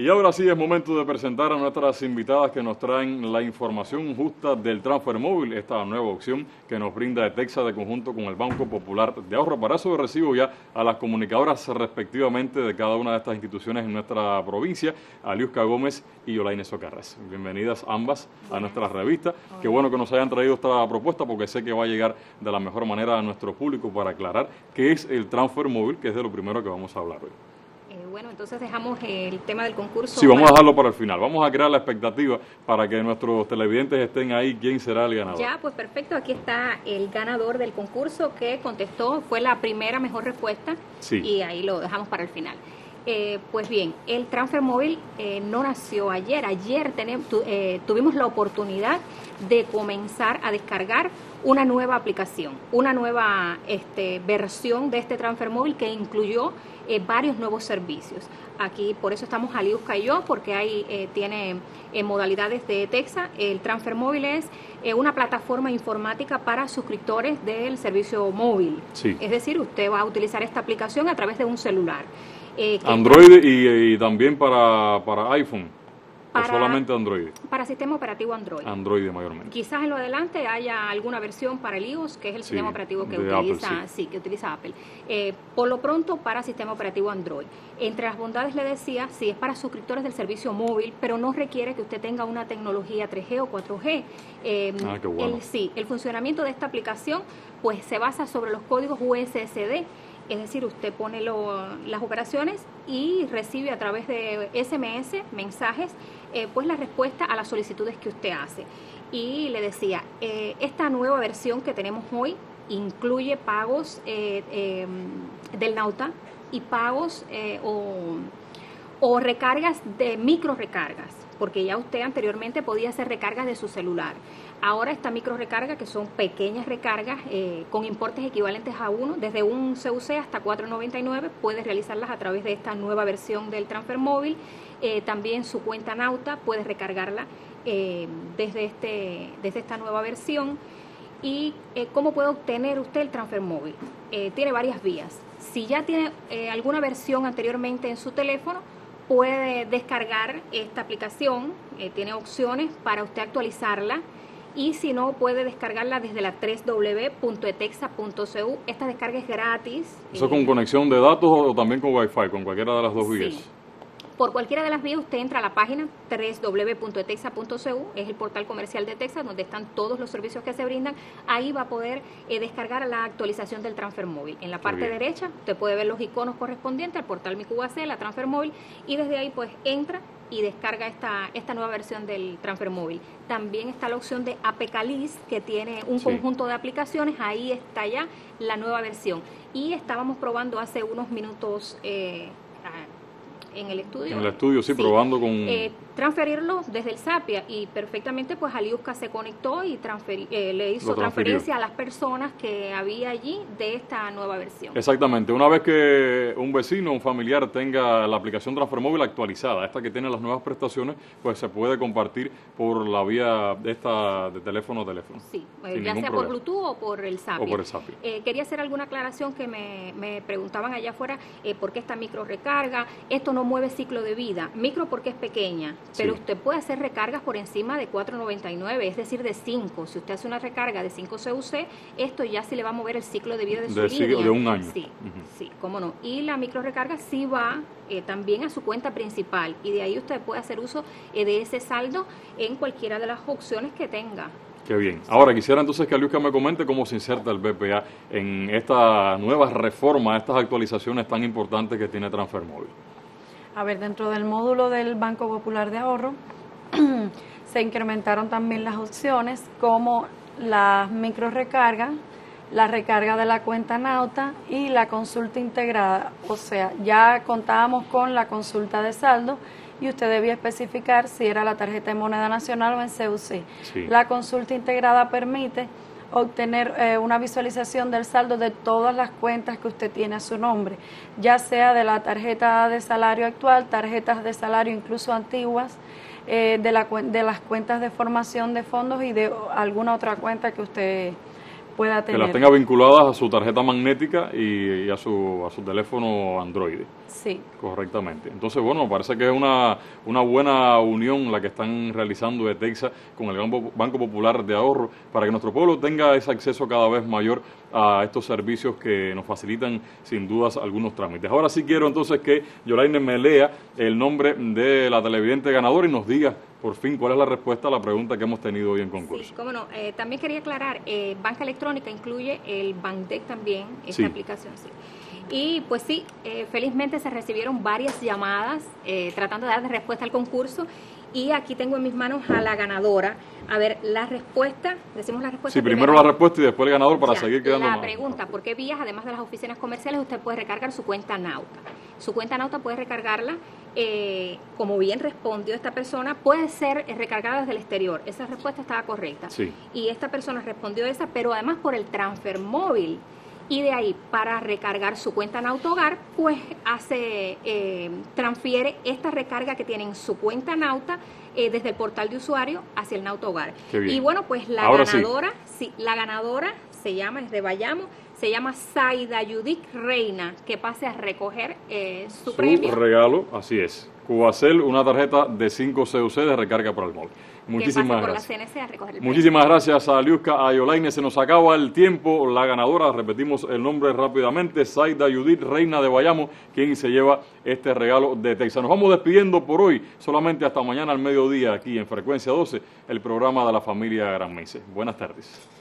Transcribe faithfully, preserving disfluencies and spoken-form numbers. Y ahora sí es momento de presentar a nuestras invitadas que nos traen la información justa del Transfermóvil, esta nueva opción que nos brinda ETECSA de conjunto con el Banco Popular de Ahorro. Para eso recibo ya a las comunicadoras respectivamente de cada una de estas instituciones en nuestra provincia, Aliuska Gómez y Yolaine Socarres. Bienvenidas ambas a nuestra revista. Qué bueno que nos hayan traído esta propuesta porque sé que va a llegar de la mejor manera a nuestro público para aclarar qué es el Transfermóvil, que es de lo primero que vamos a hablar hoy. Bueno, entonces dejamos el tema del concurso. Sí, vamos a dejarlo para el final. Vamos a crear la expectativa para que nuestros televidentes estén ahí. ¿Quién será el ganador? Ya, pues perfecto. Aquí está el ganador del concurso que contestó. Fue la primera mejor respuesta. Sí. Y ahí lo dejamos para el final. Eh, pues bien, el Transfermóvil eh, no nació ayer. Ayer tenemos, tu, eh, tuvimos la oportunidad de comenzar a descargar una nueva aplicación, una nueva este, versión de este Transfermóvil que incluyó Eh, varios nuevos servicios. Aquí por eso estamos Aliuska y yo, porque ahí eh, tiene eh, modalidades de ETECSA. El Transfermóvil es eh, una plataforma informática para suscriptores del servicio móvil. Sí. Es decir, usted va a utilizar esta aplicación a través de un celular. Eh, Android y, y también para, para iPhone. Para, ¿o solamente Android? Para sistema operativo Android. Android mayormente. Quizás en lo adelante haya alguna versión para el iOS, que es el sí, sistema operativo que utiliza Apple, sí. Sí, que utiliza Apple. Eh, por lo pronto, para sistema operativo Android. Entre las bondades, le decía, sí, es para suscriptores del servicio móvil, pero no requiere que usted tenga una tecnología tres G o cuatro G. Eh, ah, qué bueno. El, sí, el funcionamiento de esta aplicación pues se basa sobre los códigos U S S D. Es decir, usted pone lo, las operaciones y recibe a través de S M S, mensajes, eh, pues la respuesta a las solicitudes que usted hace. Y le decía, eh, esta nueva versión que tenemos hoy incluye pagos eh, eh, del Nauta y pagos eh, o, o recargas de micro recargas, porque ya usted anteriormente podía hacer recargas de su celular. Ahora esta micro recarga, que son pequeñas recargas eh, con importes equivalentes a uno, desde un C U C hasta cuatro noventa y nueve, puedes realizarlas a través de esta nueva versión del Transfermóvil. Eh, también su cuenta Nauta, puedes recargarla eh, desde, este, desde esta nueva versión. ¿Y eh, cómo puede obtener usted el Transfermóvil? Eh, tiene varias vías. Si ya tiene eh, alguna versión anteriormente en su teléfono, puede descargar esta aplicación, eh, tiene opciones para usted actualizarla. Y si no, puede descargarla desde la doble u doble u doble u punto etexa punto c u. Esta descarga es gratis. ¿Eso eh, con conexión de datos o también con Wi-Fi, con cualquiera de las dos vías? Sí. Por cualquiera de las vías usted entra a la página doble u doble u doble u punto etexa punto c u, es el portal comercial de ETECSA donde están todos los servicios que se brindan. Ahí va a poder eh, descargar la actualización del Transfermóvil. En la parte derecha usted puede ver los iconos correspondientes al portal MiCubacel, la Transfermóvil, y desde ahí pues entra y descarga esta, esta nueva versión del Transfermóvil. También está la opción de Apecalis, que tiene un sí. conjunto de aplicaciones. Ahí está ya la nueva versión. Y estábamos probando hace unos minutos eh, en el estudio. En el estudio, sí, sí. probando con... Eh, transferirlo desde el Zapya y perfectamente pues Aliuska se conectó y transferi eh, le hizo transferencia a las personas que había allí de esta nueva versión. Exactamente, una vez que un vecino, un familiar tenga la aplicación Transfermóvil actualizada, esta que tiene las nuevas prestaciones, pues se puede compartir por la vía de esta de teléfono a teléfono. Sí, eh, ya sea problema. por Bluetooth o por el Zapya. O por el Zapya. Eh, quería hacer alguna aclaración que me, me preguntaban allá afuera, eh, ¿por qué esta micro recarga? Esto no mueve ciclo de vida, micro porque es pequeña. Pero sí. usted puede hacer recargas por encima de cuatro noventa y nueve, es decir, de cinco. Si usted hace una recarga de cinco C U C, esto ya sí le va a mover el ciclo de vida de, de su línea. De un año. Sí, uh-huh. sí, cómo no. Y la microrecarga sí va eh, también a su cuenta principal. Y de ahí usted puede hacer uso eh, de ese saldo en cualquiera de las opciones que tenga. Qué bien. Ahora quisiera entonces que Aliuska me comente cómo se inserta el B P A en esta nueva reforma, estas actualizaciones tan importantes que tiene Transfermóvil. A ver, dentro del módulo del Banco Popular de Ahorro se incrementaron también las opciones como las microrecargas, la recarga de la cuenta Nauta y la consulta integrada. O sea, ya contábamos con la consulta de saldo y usted debía especificar si era la tarjeta de moneda nacional o en C U C. Sí. La consulta integrada permite obtener eh, una visualización del saldo de todas las cuentas que usted tiene a su nombre, ya sea de la tarjeta de salario actual, tarjetas de salario incluso antiguas, eh, de, la, de las cuentas de formación de fondos y de alguna otra cuenta que usted pueda tener. Que las tenga vinculadas a su tarjeta magnética y, y a, su, a su teléfono Android. Sí. Correctamente. Entonces, bueno, parece que es una, una buena unión la que están realizando ETECSA con el Banco Popular de Ahorro para que nuestro pueblo tenga ese acceso cada vez mayor a estos servicios que nos facilitan sin dudas algunos trámites. Ahora sí quiero entonces que Yolaine me lea el nombre de la televidente ganadora y nos diga por fin cuál es la respuesta a la pregunta que hemos tenido hoy en concurso. Sí, cómo no. Eh, también quería aclarar, eh, banca electrónica incluye el Bantec también, esta sí. aplicación. Sí. Y pues sí, eh, felizmente se recibieron varias llamadas eh, tratando de dar respuesta al concurso. Y aquí tengo en mis manos a la ganadora. A ver, la respuesta, decimos la respuesta. Sí, primero, primero la respuesta y después el ganador para ya, seguir quedando la más. La pregunta, ¿por qué vías, además de las oficinas comerciales, usted puede recargar su cuenta Nauta? Su cuenta Nauta puede recargarla, eh, como bien respondió esta persona, puede ser recargada desde el exterior. Esa respuesta estaba correcta. Sí. Y esta persona respondió esa, pero además por el Transfermóvil. Y de ahí, para recargar su cuenta en Autohogar, pues hace, eh, transfiere esta recarga que tiene en su cuenta Nauta eh, desde el portal de usuario hacia el Nautohogar. Y bueno, pues la Ahora ganadora, sí. Sí, la ganadora se llama, es de Bayamo, se llama Saida Yudit Reina, que pase a recoger eh, su, su premio. Su regalo, así es. Cubacel, una tarjeta de cinco C U C de recarga para el móvil. Muchísimas gracias. Muchísimas gracias a Aliuska, a Yolaine. Se nos acaba el tiempo. La ganadora, repetimos el nombre rápidamente, Saida Yudit Reina de Bayamo, quien se lleva este regalo de ETECSA. Nos vamos despidiendo por hoy, solamente hasta mañana al mediodía aquí en Frecuencia doce, el programa de la familia Gran Mice. Buenas tardes.